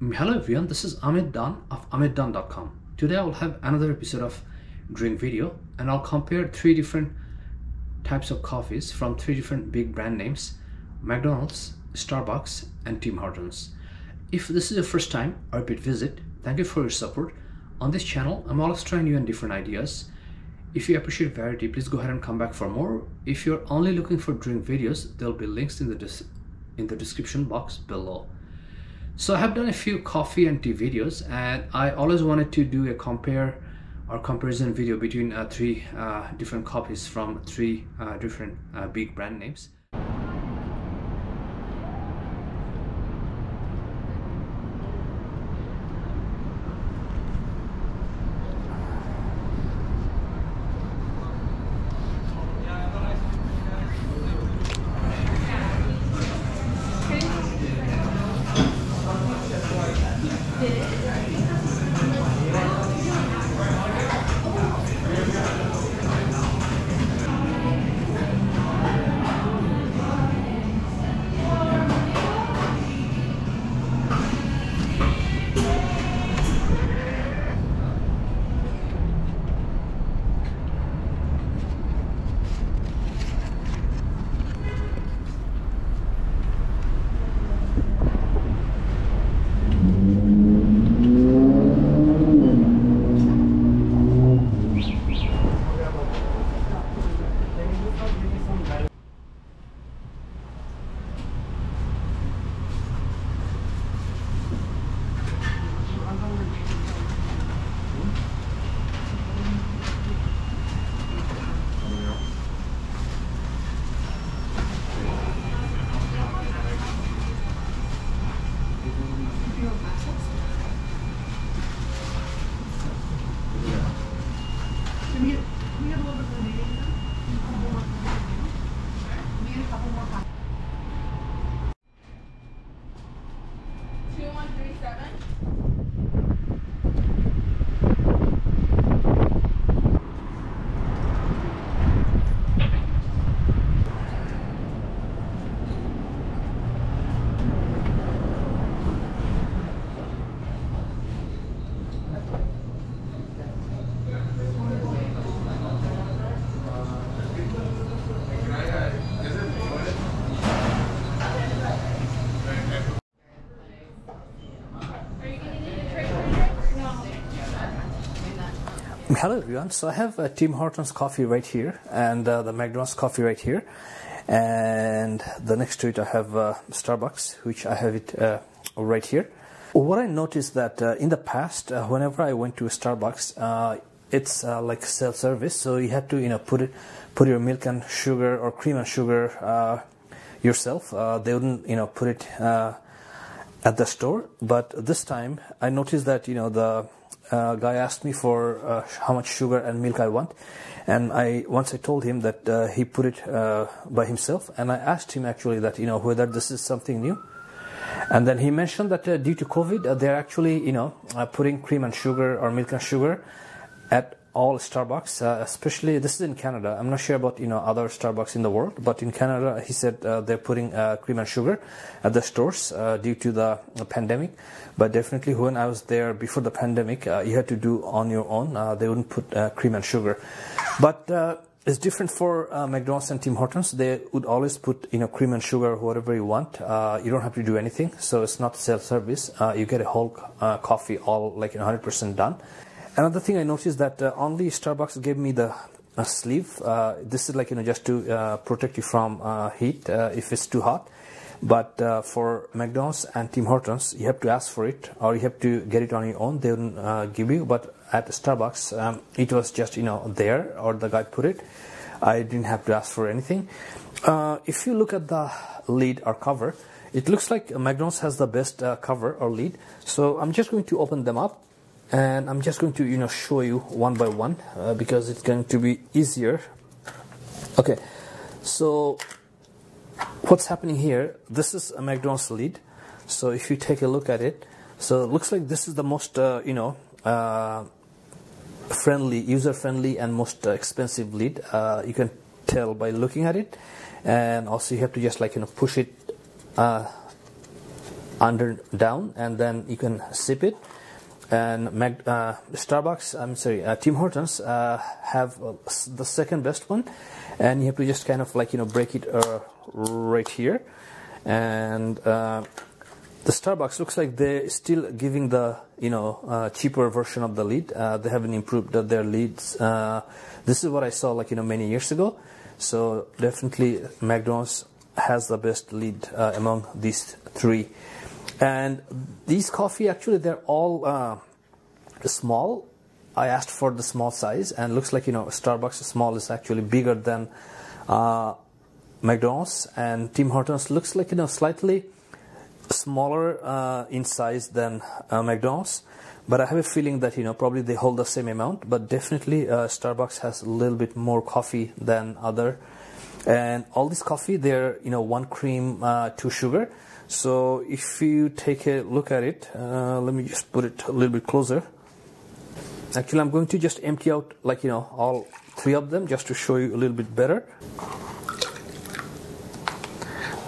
Hello everyone, this is Ahmed Dawn of AmitDawn.com. Today I will have another episode of drink video, and I'll compare three different types of coffees from three different big brand names: McDonald's, Starbucks, and Tim Hortons. If this is your first time or repeat visit, thank you for your support. On this channel, I'm always trying new and different ideas. If you appreciate variety, please go ahead and come back for more. If you're only looking for drink videos, there'll be links in the description box below. So I have done a few coffee and tea videos, and I always wanted to do a comparison video between three different coffees from three different big brand names. Hello everyone, so I have Tim Hortons coffee right here, and the McDonald's coffee right here, and the next to it I have Starbucks, which I have it right here. What I noticed that in the past, whenever I went to Starbucks, it's like self-service, so you had to put your milk and sugar or cream and sugar yourself. They wouldn't put it at the store, but this time I noticed that the guy asked me for how much sugar and milk I want, and once I told him that he put it by himself, and I asked him actually that whether this is something new, and then he mentioned that due to COVID they're actually putting cream and sugar or milk and sugar at all Starbucks, especially this is in Canada. I'm not sure about other Starbucks in the world, but in Canada he said they're putting cream and sugar at the stores due to the pandemic. But definitely when I was there before the pandemic, you had to do on your own. They wouldn't put cream and sugar, but it's different for McDonald's and Tim Hortons. They would always put cream and sugar whatever you want. You don't have to do anything, so it's not self-service. You get a whole coffee all like 100% done. Another thing I noticed that only Starbucks gave me the sleeve. This is like just to protect you from heat if it's too hot. But for McDonald's and Tim Hortons, you have to ask for it, or you have to get it on your own. They don't give you. But at Starbucks, it was just there, or the guy put it. I didn't have to ask for anything. If you look at the lid or cover, it looks like McDonald's has the best cover or lid. So I'm just going to open them up, and I'm just going to show you one by one because it's going to be easier. Okay, so what's happening here, this is a McDonald's lid. So if you take a look at it, so it looks like this is the most user friendly and most expensive lid. You can tell by looking at it, and also you have to just push it under down, and then you can sip it. And Tim Hortons have the second best one, and you have to just kind of like, you know, break it right here. And the Starbucks looks like they're still giving the, you know, cheaper version of the lid. They haven't improved their lids. This is what I saw, like, you know, many years ago. So definitely McDonald's has the best lid among these three. And these coffee, actually, they're all small. I asked for the small size, and looks like, you know, Starbucks small is actually bigger than McDonald's, and Tim Hortons looks like, you know, slightly smaller in size than McDonald's. But I have a feeling that, you know, probably they hold the same amount, but definitely Starbucks has a little bit more coffee than other. And all this coffee, they're, you know, 1 cream, 2 sugar. So if you take a look at it, let me just put it a little bit closer. Actually, I'm going to just empty out, like, you know, all 3 of them just to show you a little bit better.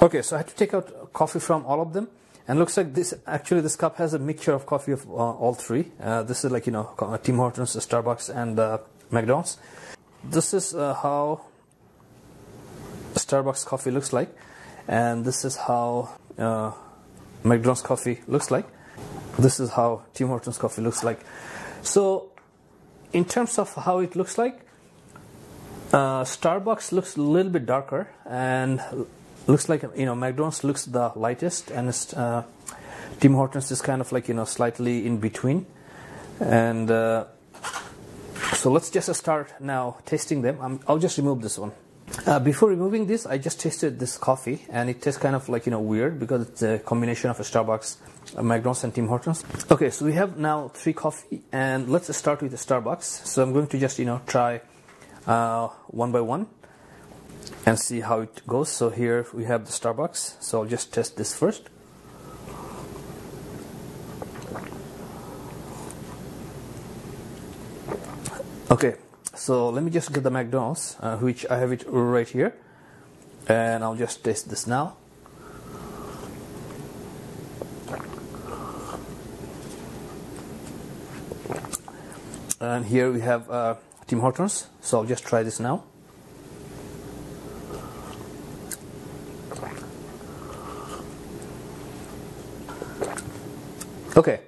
Okay, so I had to take out coffee from all of them. And looks like this, actually, this cup has a mixture of coffee of all 3. This is like, you know, Tim Hortons, Starbucks, and McDonald's. This is how Starbucks coffee looks like, and this is how McDonald's coffee looks like. This is how Tim Hortons coffee looks like. So in terms of how it looks like, Starbucks looks a little bit darker, and looks like, you know, McDonald's looks the lightest, and Tim Hortons is kind of like, you know, slightly in between. And so let's just start now tasting them. I'll just remove this one. Before removing this, I just tasted this coffee, and it tastes kind of like, you know, weird, because it's a combination of a Starbucks, a McDonald's, and Tim Hortons. Okay, so we have now 3 coffee, and let's start with the Starbucks. So I'm going to just, you know, try one by one and see how it goes. So here we have the Starbucks, so I'll just test this first. Okay. So let me just get the McDonald's, which I have it right here, and I'll just taste this now. And here we have Tim Hortons, so I'll just try this now. Okay,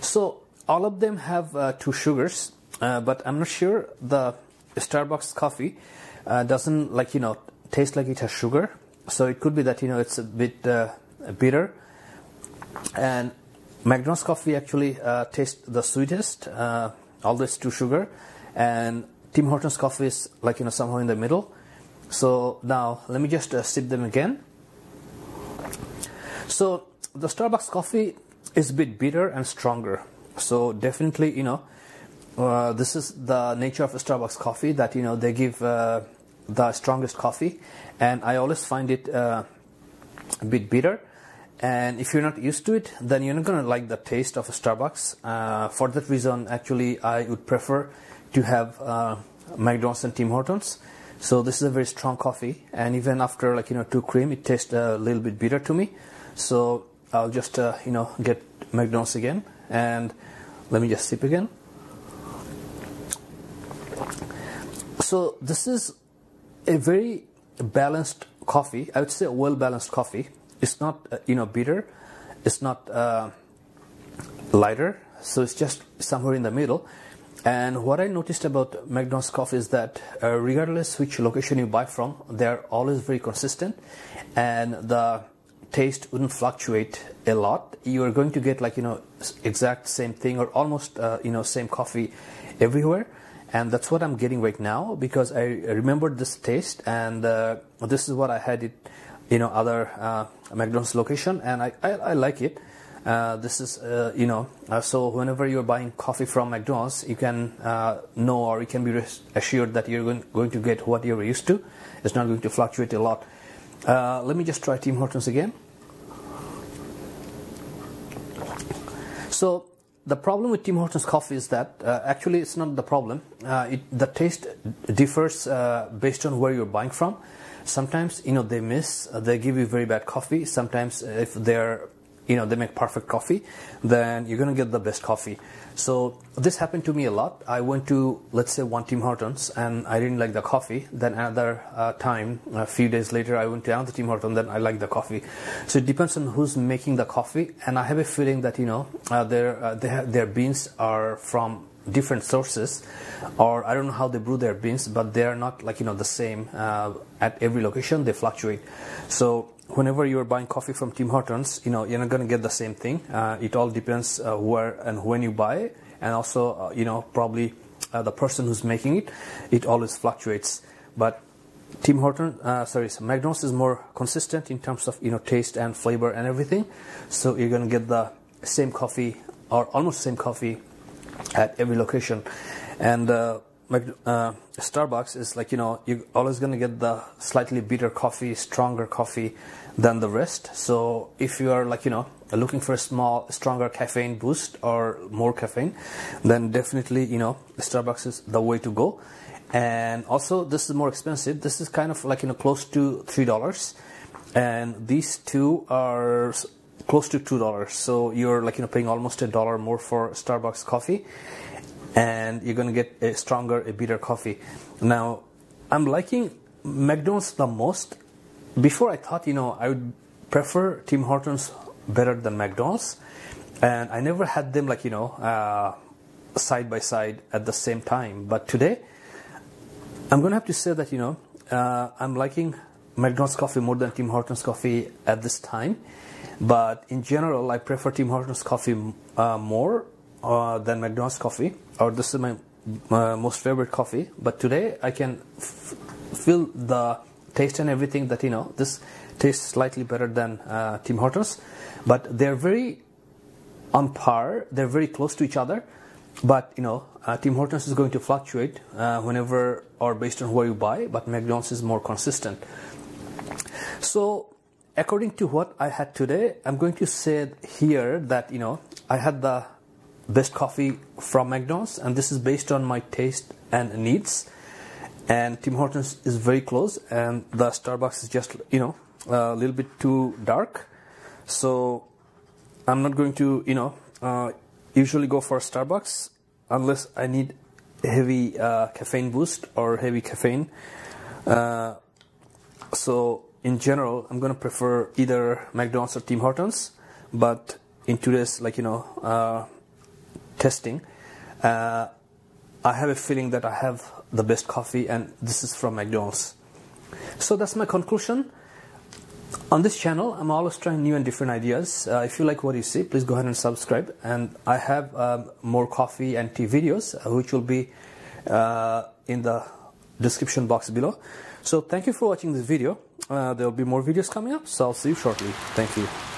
so all of them have 2 sugars. But I'm not sure the Starbucks coffee doesn't, like, you know, taste like it has sugar. So it could be that, you know, it's a bit bitter. And McDonald's coffee actually tastes the sweetest, although it's 2 sugar. And Tim Hortons coffee is, like, you know, somehow in the middle. So now let me just sip them again. So the Starbucks coffee is a bit bitter and stronger. So definitely, you know, this is the nature of a Starbucks coffee, that, you know, they give the strongest coffee, and I always find it a bit bitter. And if you're not used to it, then you're not going to like the taste of a Starbucks. For that reason, actually, I would prefer to have McDonald's and Tim Hortons. So this is a very strong coffee, and even after, like, you know, 2 cream, it tastes a little bit bitter to me. So I'll just you know, get McDonald's again, and let me just sip again. So this is a very balanced coffee. I would say a well-balanced coffee. It's not, you know, bitter. It's not lighter. So it's just somewhere in the middle. And what I noticed about McDonald's coffee is that regardless which location you buy from, they're always very consistent, and the taste wouldn't fluctuate a lot. You are going to get, like, you know, exact same thing, or almost you know, same coffee everywhere. And that's what I'm getting right now, because I remembered this taste, and this is what I had it, you know, other McDonald's location, and I like it. This is, you know, so whenever you're buying coffee from McDonald's, you can know, or you can be assured that you're going to get what you're used to. It's not going to fluctuate a lot. Let me just try Tim Hortons again. So the problem with Tim Hortons coffee is that, actually it's not the problem, the taste differs based on where you're buying from. Sometimes, you know, they give you very bad coffee. Sometimes if they're they make perfect coffee, then you're going to get the best coffee. So this happened to me a lot. I went to, let's say, one Tim Hortons, and I didn't like the coffee. Then another time, a few days later, I went to another Tim Hortons, then I liked the coffee. So it depends on who's making the coffee. And I have a feeling that, their beans are from different sources, or I don't know how they brew their beans, but they are not like, the same at every location. They fluctuate. So whenever you're buying coffee from Tim Hortons, you're not going to get the same thing. It all depends where and when you buy it, and also, probably the person who's making it. It always fluctuates. But McDonald's is more consistent in terms of, taste and flavor and everything. So you're going to get the same coffee, or almost same coffee, at every location. And Starbucks is like, you're always going to get the slightly bitter coffee, stronger coffee than the rest. So if you are like, looking for a stronger caffeine boost or more caffeine, then definitely, Starbucks is the way to go. And also, this is more expensive. This is kind of like, close to $3. And these two are close to $2. So you're like, paying almost $1 more for Starbucks coffee. And you're going to get a stronger, a bitter coffee. Now, I'm liking McDonald's the most. Before I thought, I would prefer Tim Hortons better than McDonald's. And I never had them like, side by side at the same time. But today, I'm going to have to say that, I'm liking McDonald's coffee more than Tim Hortons coffee at this time. But in general, I prefer Tim Hortons coffee more than McDonald's coffee, or this is my most favorite coffee. But today I can feel the taste and everything that, this tastes slightly better than Tim Hortons. But they're very on par, they're very close to each other. But Tim Hortons is going to fluctuate whenever or based on where you buy, but McDonald's is more consistent. So according to what I had today, I'm going to say here that, I had the best coffee from McDonald's, and this is based on my taste and needs. And Tim Hortons is very close, and the Starbucks is just a little bit too dark. So I'm not going to usually go for Starbucks unless I need a heavy caffeine boost or heavy caffeine. So in general, I'm going to prefer either McDonald's or Tim Hortons. But in today's testing, I have a feeling that I have the best coffee, and this is from McDonald's. So that's my conclusion. On this channel, I'm always trying new and different ideas. If you like what you see, please go ahead and subscribe. And I have more coffee and tea videos, which will be in the description box below. So thank you for watching this video. There will be more videos coming up, so I'll see you shortly. Thank you.